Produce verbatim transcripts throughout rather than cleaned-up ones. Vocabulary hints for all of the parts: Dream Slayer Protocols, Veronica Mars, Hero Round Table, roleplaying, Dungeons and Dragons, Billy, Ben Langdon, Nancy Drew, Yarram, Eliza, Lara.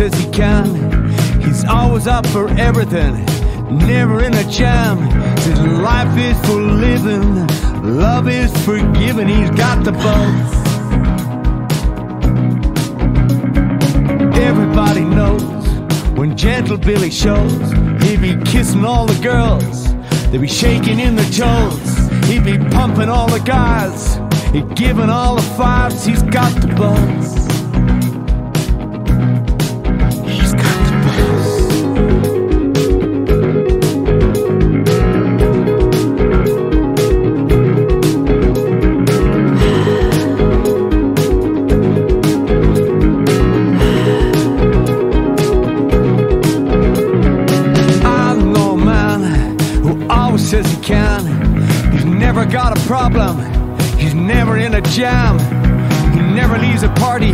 as he can. He's always up for everything, never in a jam. His life is for living, love is forgiving. He's got the buzz. Everybody knows when Gentle Billy shows. He be kissing all the girls, they be shaking in their toes. He be pumping all the guys, he giving all the fives. He's got the buzz. Says he can. He's never got a problem, he's never in a jam. He never leaves a party,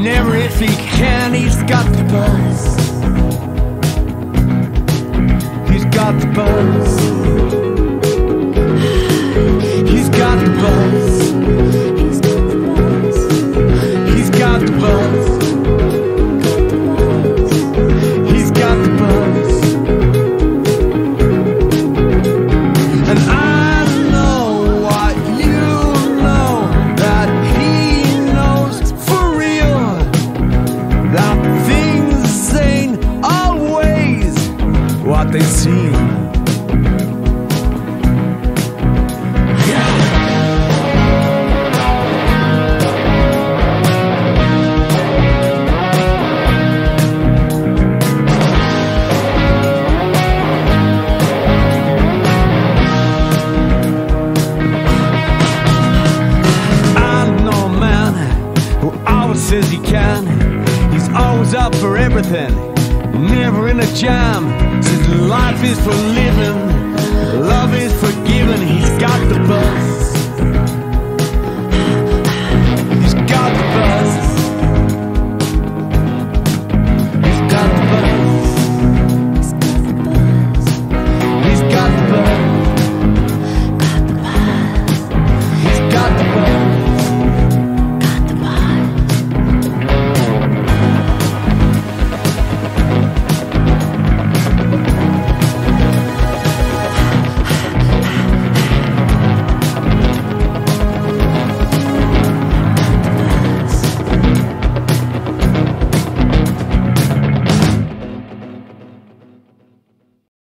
never if he can. He's got the buzz. He's got the buzz. He's got the buzz. He's got the buzz. He's got the buzz. They see I know a man who always says he can. He's always up for everything, never in a jam. Life is for living.